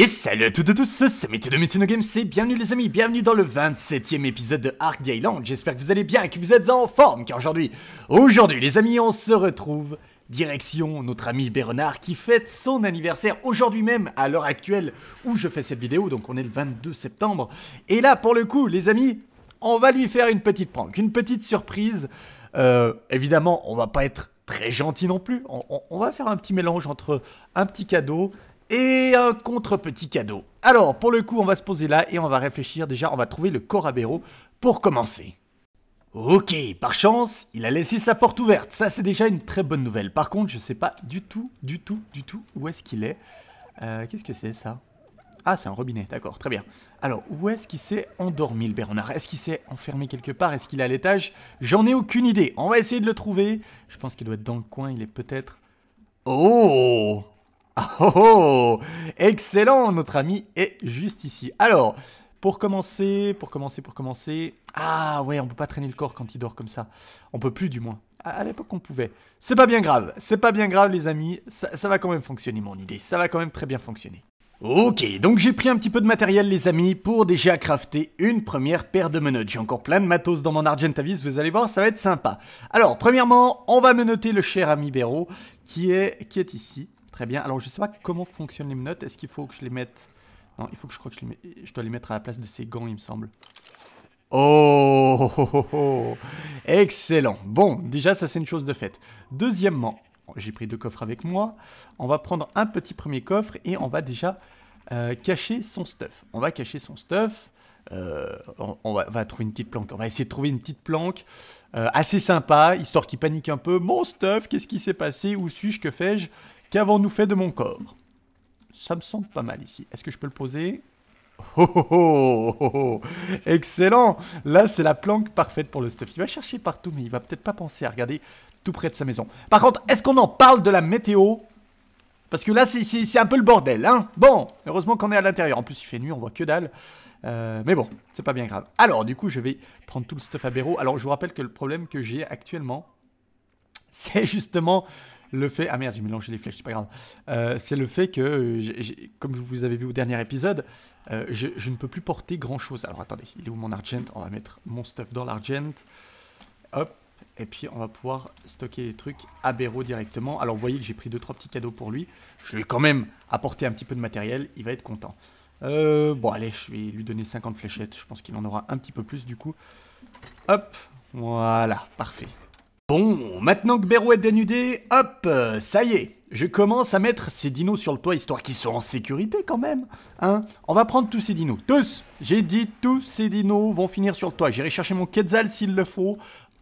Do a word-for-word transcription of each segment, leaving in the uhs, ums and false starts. Et salut à toutes et à tous, c'est Mitsu Noh Games et bienvenue les amis, bienvenue dans le vingt-septième épisode de Arc The Island. J'espère que vous allez bien et que vous êtes en forme, car aujourd'hui, aujourd'hui les amis, on se retrouve direction notre ami Bérenard qui fête son anniversaire aujourd'hui même, à l'heure actuelle où je fais cette vidéo, donc on est le vingt-deux septembre. Et là, pour le coup, les amis, on va lui faire une petite prank, une petite surprise. Euh, évidemment, on va pas être très gentil non plus, on, on, on va faire un petit mélange entre un petit cadeau et un contre-petit cadeau. Alors, pour le coup, on va se poser là et on va réfléchir. Déjà, on va trouver le corabéro pour commencer. Ok, par chance, il a laissé sa porte ouverte. Ça, c'est déjà une très bonne nouvelle. Par contre, je sais pas du tout, du tout, du tout où est-ce qu'il est. Euh, Qu'est-ce que c'est, ça? Ah, c'est un robinet, d'accord, très bien. Alors, où est-ce qu'il s'est endormi, le Bérenard? Est-ce qu'il s'est enfermé quelque part? Est-ce qu'il est à l'étage? J'en ai aucune idée. On va essayer de le trouver. Je pense qu'il doit être dans le coin. Il est peut-être... Oh! Oh, oh, excellent, notre ami est juste ici. Alors, pour commencer, pour commencer, pour commencer... Ah ouais, on peut pas traîner le corps quand il dort comme ça. On peut plus du moins. À, à l'époque, on pouvait. C'est pas bien grave, c'est pas bien grave les amis. Ça, ça va quand même fonctionner mon idée, ça va quand même très bien fonctionner. Ok, donc j'ai pris un petit peu de matériel les amis pour déjà crafter une première paire de menottes. J'ai encore plein de matos dans mon Argentavis, vous allez voir, ça va être sympa. Alors, premièrement, on va menotter le cher ami Béro qui est, qui est ici. Très bien, alors je sais pas comment fonctionnent les menottes, est-ce qu'il faut que je les mette... Non, il faut que je crois que je, les met... je dois les mettre à la place de ces gants, il me semble. Oh, oh, oh, oh. Excellent. Bon, déjà ça c'est une chose de faite. Deuxièmement, j'ai pris deux coffres avec moi, on va prendre un petit premier coffre et on va déjà euh, cacher son stuff. On va cacher son stuff, euh, on, on, va, on va trouver une petite planque, on va essayer de trouver une petite planque euh, assez sympa, histoire qu'il panique un peu. Mon stuff, qu'est-ce qui s'est passé, où suis-je, que fais-je? Qu'avons-nous fait de mon corps? Ça me semble pas mal ici. Est-ce que je peux le poser? Oh, oh, oh, oh, oh. Excellent! Là, c'est la planque parfaite pour le stuff. Il va chercher partout, mais il va peut-être pas penser à regarder tout près de sa maison. Par contre, est-ce qu'on en parle de la météo? Parce que là, c'est un peu le bordel, hein? Bon, heureusement qu'on est à l'intérieur. En plus, il fait nuit, on voit que dalle. Euh, mais bon, c'est pas bien grave. Alors, du coup, je vais prendre tout le stuff à Béro. Alors, je vous rappelle que le problème que j'ai actuellement, c'est justement... le fait... Ah merde, j'ai mélangé les flèches, c'est pas grave. Euh, c'est le fait que, comme vous avez vu au dernier épisode, euh, je, je ne peux plus porter grand-chose. Alors attendez, il est où mon argent? On va mettre mon stuff dans l'argent. Hop, et puis on va pouvoir stocker les trucs à Béro directement. Alors vous voyez que j'ai pris deux trois petits cadeaux pour lui. Je lui ai quand même apporté un petit peu de matériel, il va être content. Euh, bon allez, je vais lui donner cinquante fléchettes, je pense qu'il en aura un petit peu plus du coup. Hop, voilà, parfait. Bon, maintenant que Béro est dénudé, hop, euh, ça y est, je commence à mettre ces dinos sur le toit, histoire qu'ils soient en sécurité quand même, hein. On va prendre tous ces dinos, tous, j'ai dit tous ces dinos vont finir sur le toit, j'irai chercher mon Quetzal s'il le faut,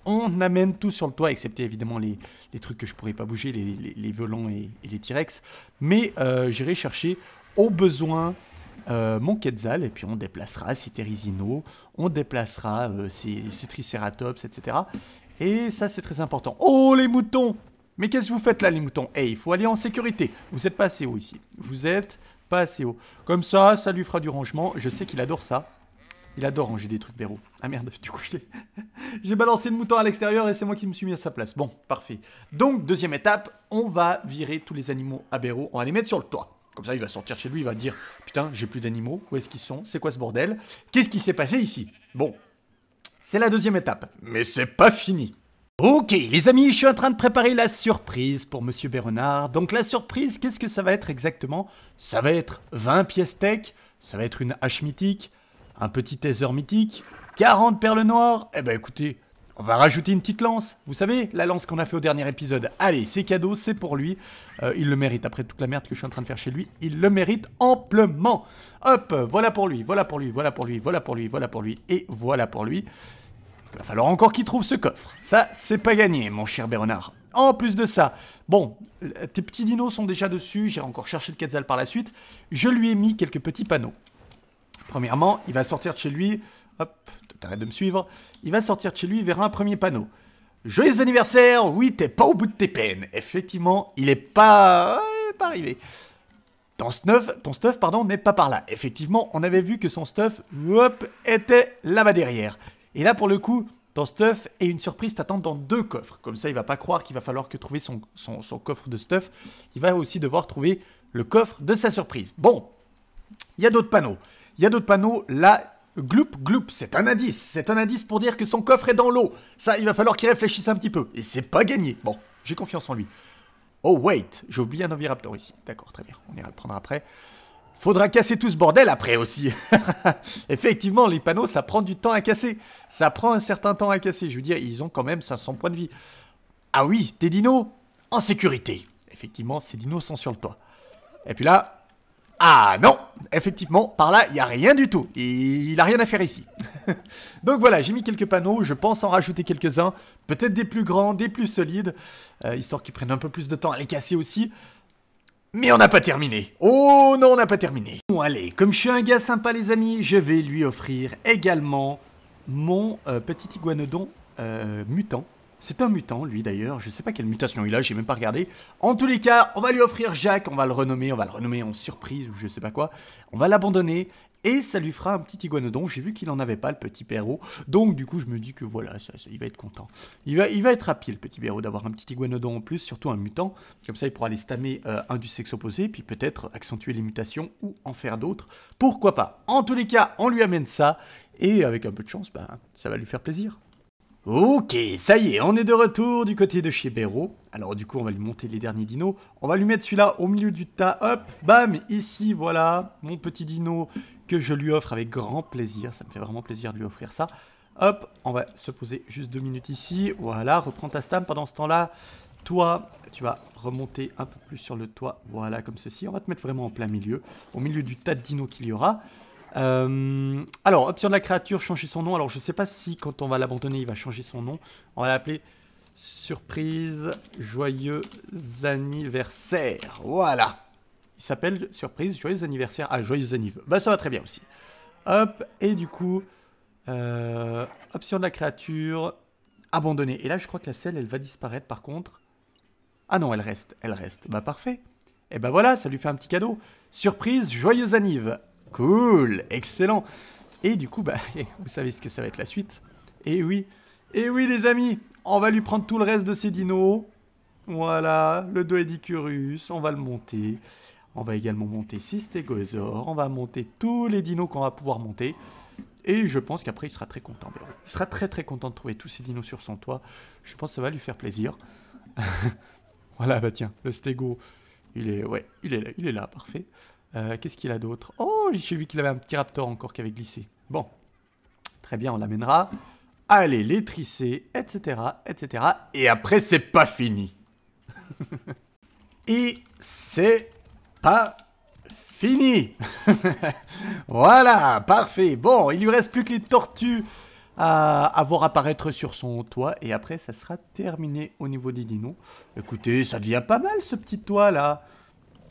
on amène tout sur le toit, excepté évidemment les, les trucs que je pourrais pas bouger, les, les, les violons et, et les T-Rex, mais euh, j'irai chercher au besoin... Euh, mon Quetzal, et puis on déplacera ces Terisinos, on déplacera euh, ces, ces Triceratops, et cetera. Et ça, c'est très important. Oh, les moutons! Mais qu'est-ce que vous faites là, les moutons? Eh, hey, il faut aller en sécurité. Vous n'êtes pas assez haut ici. Vous êtes pas assez haut. Comme ça, ça lui fera du rangement. Je sais qu'il adore ça. Il adore ranger des trucs, Béro. Ah merde, du coup, je l'ai... j'ai balancé le mouton à l'extérieur et c'est moi qui me suis mis à sa place. Bon, parfait. Donc, deuxième étape, on va virer tous les animaux à Béro. On va les mettre sur le toit. Comme ça, il va sortir chez lui, il va dire « Putain, j'ai plus d'animaux, où est-ce qu'ils sont? C'est quoi ce bordel? Qu'est-ce qui s'est passé ici ?» Bon, c'est la deuxième étape, mais c'est pas fini. Ok, les amis, je suis en train de préparer la surprise pour Monsieur Bérenard. Donc la surprise, qu'est-ce que ça va être exactement? Ça va être vingt pièces tech, ça va être une hache mythique, un petit taser mythique, quarante perles noires. Eh ben écoutez... on va rajouter une petite lance, vous savez, la lance qu'on a fait au dernier épisode. Allez, c'est cadeau, c'est pour lui. Euh, il le mérite, après toute la merde que je suis en train de faire chez lui, il le mérite amplement. Hop, voilà pour lui, voilà pour lui, voilà pour lui, voilà pour lui, voilà pour lui, et voilà pour lui. Il va falloir encore qu'il trouve ce coffre. Ça, c'est pas gagné, mon cher Bérenard. En plus de ça, bon, tes petits dinos sont déjà dessus, j'ai encore cherché le Quetzal par la suite. Je lui ai mis quelques petits panneaux. Premièrement, il va sortir de chez lui... Hop, t'arrêtes de me suivre. Il va sortir de chez lui, il verra un premier panneau. Joyeux anniversaire, oui, t'es pas au bout de tes peines. Effectivement, il est pas... Euh, pas arrivé. Ton stuff, ton stuff, pardon, n'est pas par là. Effectivement, on avait vu que son stuff, hop, était là-bas derrière. Et là, pour le coup, ton stuff et une surprise t'attendent dans deux coffres. Comme ça, il va pas croire qu'il va falloir que trouver son, son, son coffre de stuff. Il va aussi devoir trouver le coffre de sa surprise. Bon, Il y a d'autres panneaux. Il y a d'autres panneaux. Là, gloup, gloup, c'est un indice. C'est un indice pour dire que son coffre est dans l'eau. Ça, il va falloir qu'il réfléchisse un petit peu. Et c'est pas gagné. Bon, j'ai confiance en lui. Oh, wait. J'ai oublié un oviraptor ici. D'accord, très bien. On ira le prendre après. Faudra casser tout ce bordel après aussi. Effectivement, les panneaux, ça prend du temps à casser. Ça prend un certain temps à casser. Je veux dire, ils ont quand même cinq cents points de vie. Ah oui, tes dinos en sécurité. Effectivement, ces dinos sont sur le toit. Et puis là... Ah non! Effectivement, par là, il n'y a rien du tout. Il n'a rien à faire ici. Donc voilà, j'ai mis quelques panneaux. Je pense en rajouter quelques-uns. Peut-être des plus grands, des plus solides. Euh, histoire qu'ils prennent un peu plus de temps à les casser aussi. Mais on n'a pas terminé. Oh non, on n'a pas terminé. Bon, allez, comme je suis un gars sympa, les amis, je vais lui offrir également mon euh, petit iguanodon euh, mutant. C'est un mutant, lui d'ailleurs, je sais pas quelle mutation il a, j'ai même pas regardé. En tous les cas, on va lui offrir Jacques, on va le renommer, on va le renommer en surprise ou je sais pas quoi. On va l'abandonner et ça lui fera un petit iguanodon. J'ai vu qu'il en avait pas, le petit Béro. Donc du coup, je me dis que voilà, ça, ça, il va être content. Il va, il va être happy, le petit Béro, d'avoir un petit iguanodon en plus, surtout un mutant. Comme ça, il pourra aller stammer euh, un du sexe opposé, puis peut-être accentuer les mutations ou en faire d'autres. Pourquoi pas? En tous les cas, on lui amène ça et avec un peu de chance, bah, ça va lui faire plaisir. Ok, ça y est, on est de retour du côté de chez Béro. Alors du coup, on va lui monter les derniers dinos. On va lui mettre celui-là au milieu du tas, hop, bam, ici, voilà, mon petit dino que je lui offre avec grand plaisir. Ça me fait vraiment plaisir de lui offrir ça. Hop, on va se poser juste deux minutes ici, voilà, reprends ta stam pendant ce temps-là. Toi, tu vas remonter un peu plus sur le toit, voilà, comme ceci. On va te mettre vraiment en plein milieu, au milieu du tas de dinos qu'il y aura. Euh, alors, option de la créature, changer son nom. Alors, je sais pas si quand on va l'abandonner, il va changer son nom. On va l'appeler Surprise Joyeux Anniversaire. Voilà. Il s'appelle Surprise Joyeux Anniversaire. Ah, Joyeux Anniv. Bah, ça va très bien aussi. Hop, et du coup, euh, option de la créature, abandonner. Et là, je crois que la selle, elle va disparaître par contre. Ah non, elle reste, elle reste. Bah, parfait. Et bah voilà, ça lui fait un petit cadeau. Surprise Joyeux Anniv. Cool, excellent. Et du coup, bah, vous savez ce que ça va être la suite. Et oui, et oui les amis, on va lui prendre tout le reste de ses dinos. Voilà, le Doedicurus, on va le monter. On va également monter six stégosaures. On va monter tous les dinos qu'on va pouvoir monter. Et je pense qu'après, il sera très content. Il sera très très content de trouver tous ces dinos sur son toit. Je pense que ça va lui faire plaisir. Voilà, bah tiens, le stégo, il est, ouais, il est là, il est là, parfait. Euh, Qu'est-ce qu'il a d'autre? Oh, j'ai vu qu'il avait un petit raptor encore qui avait glissé. Bon, très bien, on l'amènera. Allez, les trisser, et cetera, et cetera. Et après, c'est pas fini. Et c'est pas fini. Voilà, parfait. Bon, il lui reste plus que les tortues à, à voir apparaître sur son toit. Et après, ça sera terminé au niveau des dinos. Écoutez, ça devient pas mal ce petit toit là.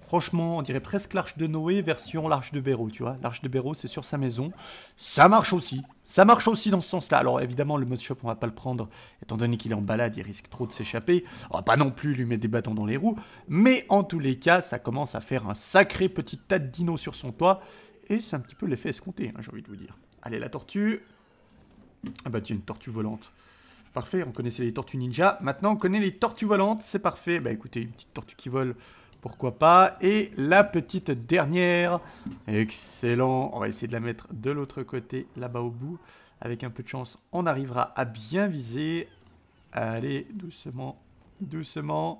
Franchement, on dirait presque l'arche de Noé version l'arche de Béro, tu vois. L'arche de Béro, c'est sur sa maison. Ça marche aussi. Ça marche aussi dans ce sens-là. Alors, évidemment, le mode shop, on va pas le prendre. Étant donné qu'il est en balade, il risque trop de s'échapper. On va pas non plus lui mettre des bâtons dans les roues. Mais en tous les cas, ça commence à faire un sacré petit tas de dinos sur son toit. Et c'est un petit peu l'effet escompté, hein, j'ai envie de vous dire. Allez, la tortue. Ah bah tiens, une tortue volante. Parfait, on connaissait les tortues ninja. Maintenant, on connaît les tortues volantes. C'est parfait. Bah écoutez, une petite tortue qui vole... Pourquoi pas. Et la petite dernière. Excellent. On va essayer de la mettre de l'autre côté, là-bas au bout. Avec un peu de chance, on arrivera à bien viser. Allez, doucement, doucement.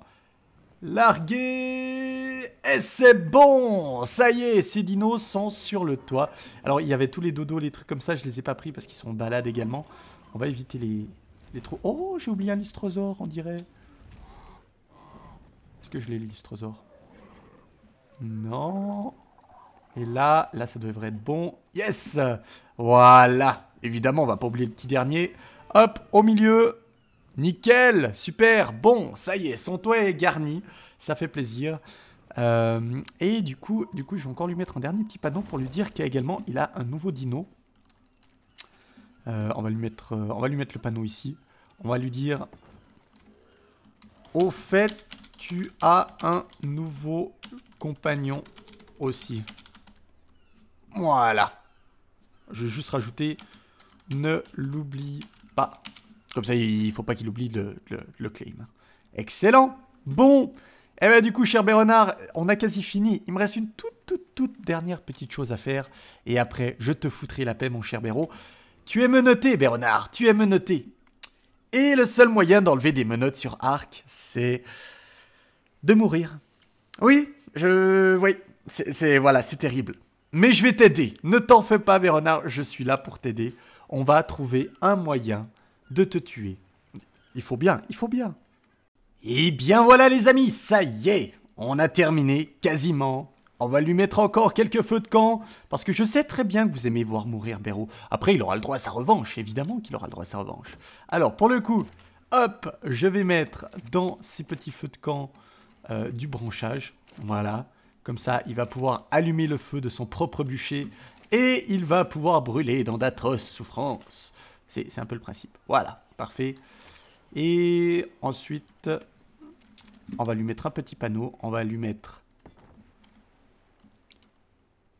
Larguer. Et c'est bon. Ça y est, ces dinos sont sur le toit. Alors, il y avait tous les dodos, les trucs comme ça. Je les ai pas pris parce qu'ils sont en balade également. On va éviter les, les trous. Oh, j'ai oublié un lystrosaure, on dirait. Est-ce que je l'ai, le lystrosaure ? Non. Et là, là, ça devrait être bon. Yes! Voilà. Évidemment, on va pas oublier le petit dernier. Hop, au milieu. Nickel. Super. Bon, ça y est, son toit est garni. Ça fait plaisir. Euh, et du coup, du coup, je vais encore lui mettre un dernier petit panneau pour lui dire qu'également, il a un nouveau dino. Euh, on va lui mettre, euh, on va lui mettre le panneau ici. On va lui dire... Au fait... Tu as un nouveau compagnon aussi. Voilà. Je vais juste rajouter, ne l'oublie pas. Comme ça, il faut pas qu'il oublie le, le, le claim. Excellent. Bon. Eh bien, du coup, cher Bérenard, on a quasi fini. Il me reste une toute, toute, toute dernière petite chose à faire. Et après, je te foutrai la paix, mon cher Béro. Tu es menotté, Bérenard, tu es menotté. Et le seul moyen d'enlever des menottes sur Arc, c'est de mourir. Oui, je... Oui, c'est... Voilà, c'est terrible. Mais je vais t'aider. Ne t'en fais pas, Bérenard, je suis là pour t'aider. On va trouver un moyen de te tuer. Il faut bien, il faut bien. Et bien voilà les amis, ça y est, on a terminé, quasiment. On va lui mettre encore quelques feux de camp, parce que je sais très bien que vous aimez voir mourir Béro. Après, il aura le droit à sa revanche, évidemment qu'il aura le droit à sa revanche. Alors, pour le coup, hop, je vais mettre dans ces petits feux de camp euh, du branchage. Voilà, comme ça, il va pouvoir allumer le feu de son propre bûcher, et il va pouvoir brûler dans d'atroces souffrances. C'est un peu le principe. Voilà, parfait. Et ensuite, on va lui mettre un petit panneau. On va lui mettre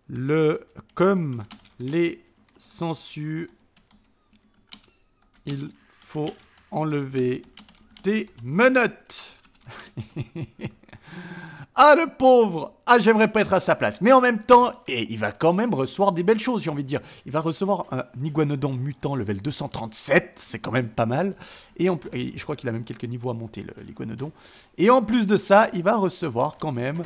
le comme les sangsues, il faut enlever tes menottes. Ah le pauvre! Ah j'aimerais pas être à sa place. Mais en même temps, et il va quand même recevoir des belles choses, j'ai envie de dire. Il va recevoir un iguanodon mutant level deux cent trente-sept, c'est quand même pas mal. Et, en, et je crois qu'il a même quelques niveaux à monter, l'iguanodon. Et en plus de ça, il va recevoir quand même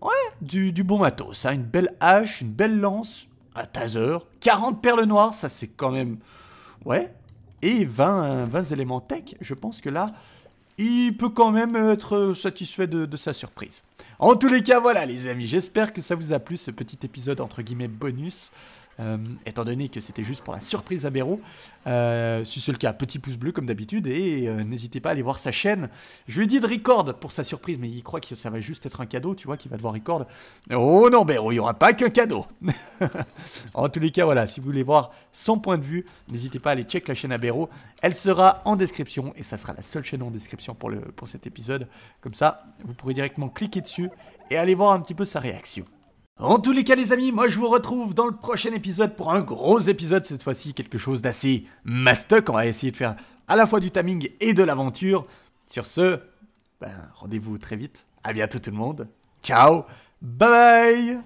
ouais, du, du bon matos. Hein, une belle hache, une belle lance, un taser, quarante perles noires, ça c'est quand même... Ouais. Et vingt, vingt éléments tech, je pense que là... il peut quand même être satisfait de, de sa surprise. En tous les cas, voilà les amis, j'espère que ça vous a plu ce petit épisode entre guillemets bonus, euh, étant donné que c'était juste pour la surprise à Béro. Euh, si c'est le cas, petit pouce bleu comme d'habitude, et euh, n'hésitez pas à aller voir sa chaîne. Je lui ai dit de record pour sa surprise, mais il croit que ça va juste être un cadeau, tu vois, qu'il va devoir record. Oh non Béro, il n'y aura pas qu'un cadeau. En tous les cas, voilà, si vous voulez voir son point de vue, n'hésitez pas à aller check la chaîne à Béro. Elle sera en description, et ça sera la seule chaîne en description pour, le, pour cet épisode. Comme ça, vous pourrez directement cliquer dessus et aller voir un petit peu sa réaction. En tous les cas les amis, moi je vous retrouve dans le prochain épisode pour un gros épisode, cette fois-ci quelque chose d'assez mastoc, on va essayer de faire à la fois du timing et de l'aventure. Sur ce, ben, rendez-vous très vite, à bientôt tout le monde, ciao, bye bye.